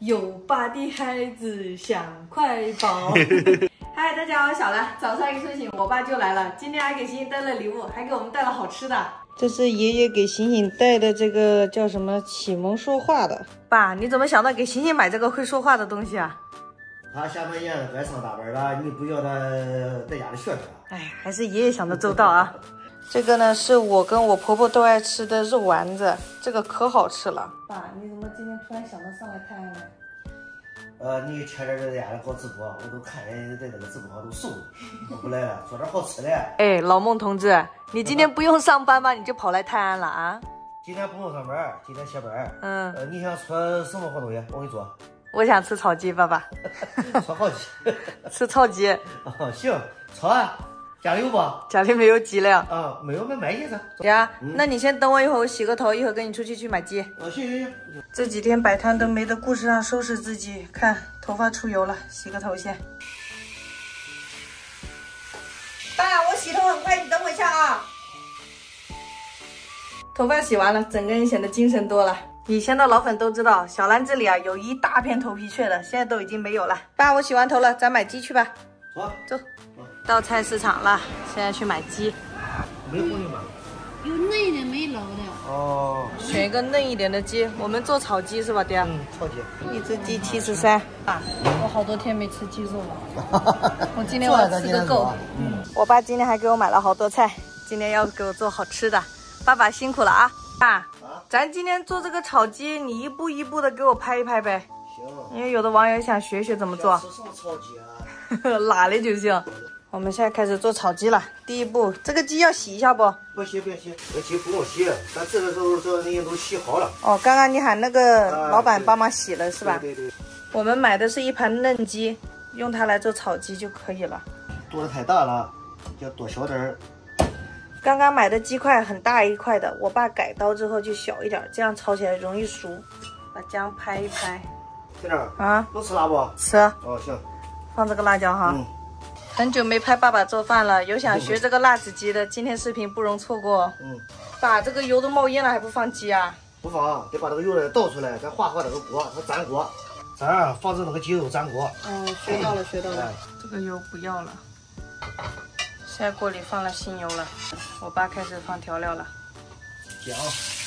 有爸的孩子想快跑。嗨，大家好，我小兰。早上一睡醒，我爸就来了。今天还给星星带了礼物，还给我们带了好吃的。这是爷爷给星星带的，这个叫什么？启蒙说话的。爸，你怎么想到给星星买这个会说话的东西啊？他下半夜该上大班了，你不叫他在家里学他。哎，还是爷爷想的周到啊。这个呢，是我跟我婆婆都爱吃的肉丸子，这个可好吃了。爸，你怎么今天突然想到上来探案了？你前阵在家里搞直播，我都看人在那个直播上都瘦了，我不来了，做点好吃的。哎，老孟同志，你今天不用上班吗？你就跑来探案了啊？今天不用上班，今天下班。嗯，你想吃什么好东西？我给你做。我想吃炒鸡，爸爸。炒好鸡。吃炒鸡。哦，行，炒啊。家里有不？家里没有鸡了啊，没有，没买鸡了。呀，那你先等我一会儿，我洗个头，一会儿跟你出去买鸡。啊，行。这几天摆摊都没得顾事上收拾自己，看头发出油了，洗个头先。爸，我洗头很快，你等我一下啊。头发洗完了，整个人显得精神多了。以前的老粉都知道，小兰这里啊有一大片头皮屑的，现在都已经没有了。爸，我洗完头了，咱买鸡去吧。走，走。到菜市场了，现在去买鸡。没有吗？有嫩一点没老的。哦，选一个嫩一点的鸡，我们做炒鸡是吧，爹？嗯，炒鸡。一只鸡73。啊，我好多天没吃鸡肉了，我今天我要吃个够。嗯，我爸今天还给我买了好多菜，今天要给我做好吃的。爸爸辛苦了啊！爸，咱今天做这个炒鸡，你一步一步的给我拍一拍呗。行。因为有的网友想学学怎么做。吃什么炒鸡啊？辣的就行。我们现在开始做炒鸡了。第一步，这个鸡要洗一下不？不洗，别洗，这鸡不用洗。咱这个时候这那些都洗好了。哦，刚刚你喊那个老板帮忙洗了、是吧？对对对。我们买的是一盘嫩鸡，用它来做炒鸡就可以了。剁的太大了，要剁小点儿。刚刚买的鸡块很大一块的，我爸改刀之后就小一点，这样炒起来容易熟。把姜拍一拍。在这儿啊？能吃辣不？吃。哦，行。放这个辣椒哈。嗯。很久没拍爸爸做饭了，有想学这个辣子鸡的，今天视频不容错过。嗯，爸，这个油都冒烟了，还不放鸡啊？不放，得把这个油倒出来，咱化这个锅，它粘锅，咱防止那个鸡肉粘锅。嗯，学到了，学到了。这个油不要了，现在锅里放了新油了，我爸开始放调料了。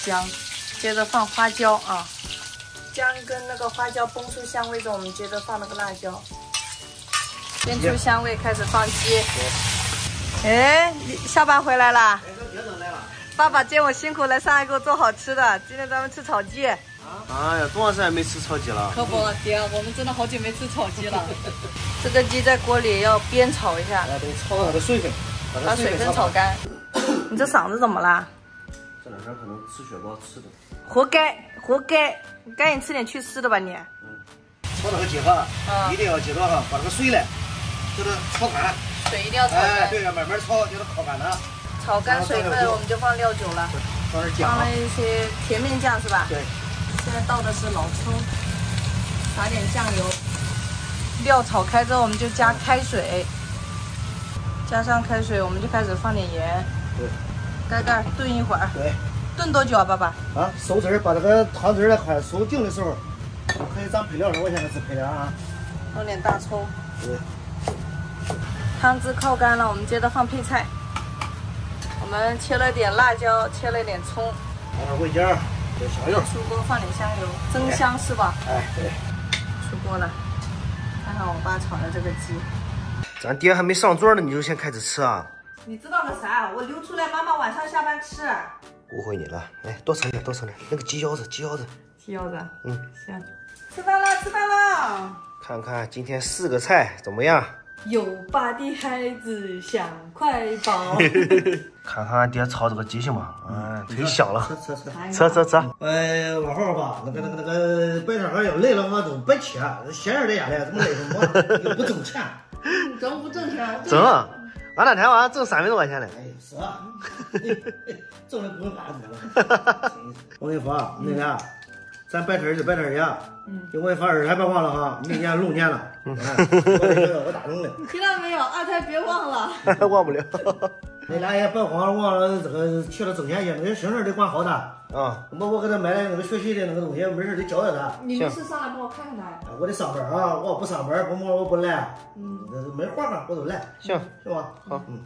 姜，接着放花椒啊，姜跟那个花椒崩出香味之后，我们接着放那个辣椒。煸出香味，开始放鸡。哎，你下班回来啦？爸爸见我辛苦来上海给我做好吃的，今天咱们吃炒鸡。啊！哎呀，多长时间没吃炒鸡了？可不，爹，我们真的好久没吃炒鸡了。这个鸡在锅里要煸炒一下，等炒上它的水分，把水分炒干。你这嗓子怎么啦？这两天可能吃雪糕吃的。活该，活该！赶紧吃点去湿的吧你。嗯。炒那个鸡哈，一定要记住哈，把这个水嘞。就是炒干，水一定要炒干。哎，对呀，慢慢炒，就是烤干了。炒干水分，我们就放料酒了，放了一些甜面酱是吧？对。现在倒的是老抽，撒点酱油。料炒开之后，我们就加开水。加上开水，我们就开始放点盐。对。盖盖炖一会儿。对。炖多久啊，爸爸？啊，收汁儿，把这个汤汁儿快收净的时候，可以咱配料了。我现在是配料啊。弄点大葱。对。汤汁靠干了，我们接着放配菜。我们切了点辣椒，切了点葱，放点味精，点香油。出锅放点香油，增香是吧？哎，对。出锅了，看看我爸炒的这个鸡。咱爹还没上桌呢，你就先开始吃啊？你知道个啥？我留出来，妈妈晚上下班吃。误会你了，来多盛点，多盛点。那个鸡腰子，鸡腰子，鸡腰子。嗯，行。吃饭了，吃饭了。看看今天4个菜怎么样？有爸的孩子想快跑。看看爹炒这个鸡行吗？嗯，忒香了。吃。往后吧，那个白天要累了嘛都别切，闲着在家里怎么累什么？又不挣钱，挣不挣钱？挣，俺那天晚上挣30多块钱嘞。哎，是啊，挣的不用干活了。我跟你说，那个。咱白天就白天去，因为反正还别忘了哈，明年龙年了，我打灯了，听到没有？二胎别忘了，忘不了。那俩也本慌忘了这个去了整天也没什么事得管好他啊。我给他买了那个学习的那个东西，没事得教教他。你没事上来帮我看看他呀？我得上班啊，我不上班不忙我不来。嗯，没活干我都来。行，是吧？好，嗯。